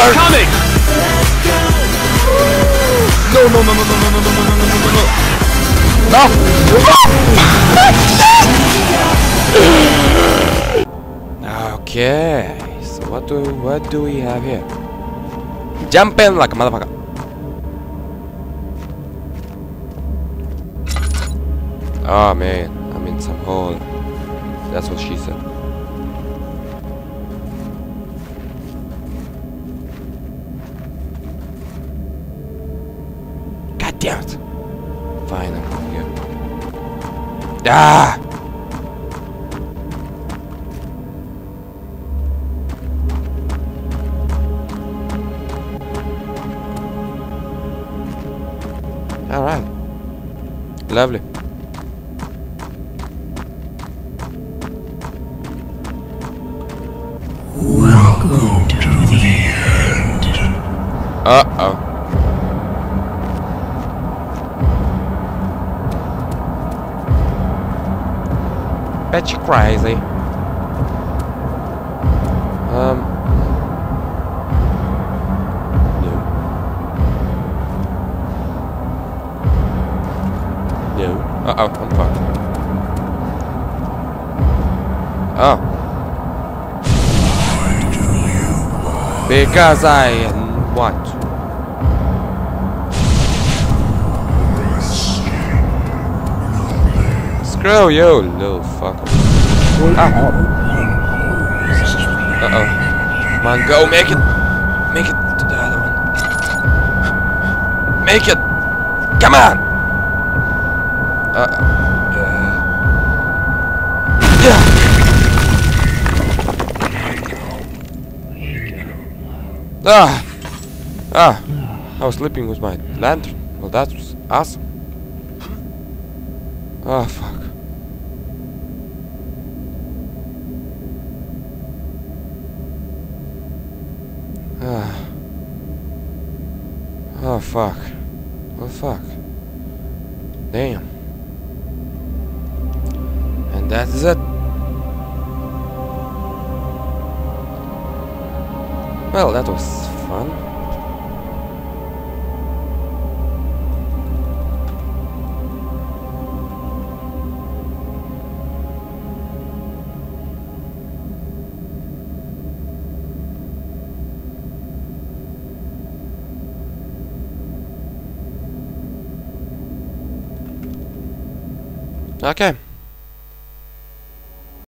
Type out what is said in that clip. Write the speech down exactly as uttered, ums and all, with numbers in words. Burn. Coming. No, no, no, no, no, no, no, no, no, no, no. No. Okay. So what do what do we have here? Jumping like a motherfucker. Ah, oh, man, I'm in some hole. That's what she said. God damn it! Fine, I'm from here. Ah! All right. Lovely. Uh-oh. Bet you crazy. Um. No. No. Uh-oh, I'm fucked. Oh. Because I want to. Screw you, little fucker. Ah. Uh-oh. Come on, go, make it! Make it to the other one. Make it! Come on! Uh-oh. Ah! Ah! I was sleeping with my lantern. Well, that was awesome. Oh, fuck. Oh fuck. Oh fuck. Damn. And that is it. Well, that was fun. Okay.